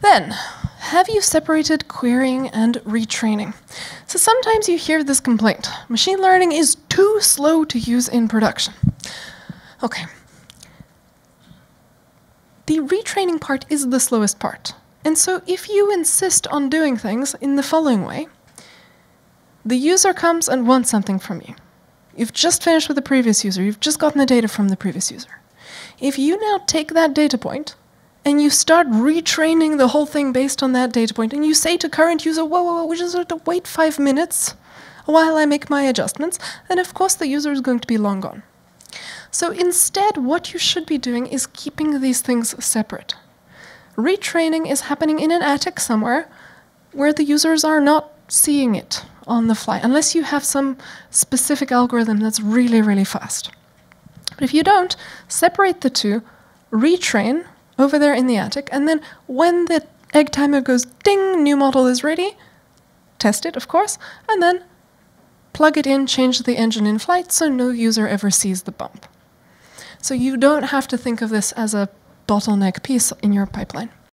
Then, have you separated querying and retraining? So sometimes you hear this complaint. Machine learning is too slow to use in production. Okay. The retraining part is the slowest part. And so if you insist on doing things in the following way, the user comes and wants something from you. You've just finished with the previous user. You've just gotten the data from the previous user. If you now take that data point, and you start retraining the whole thing based on that data point, and you say to current user, whoa, whoa, whoa, we just have to wait 5 minutes while I make my adjustments, then of course the user is going to be long gone. So instead, what you should be doing is keeping these things separate. Retraining is happening in an attic somewhere where the users are not seeing it on the fly, unless you have some specific algorithm that's really, really fast. But if you don't, separate the two, retrain over there in the attic, and then when the egg timer goes ding, new model is ready, test it, of course, and then plug it in, change the engine in flight so no user ever sees the bump. So you don't have to think of this as a bottleneck piece in your pipeline.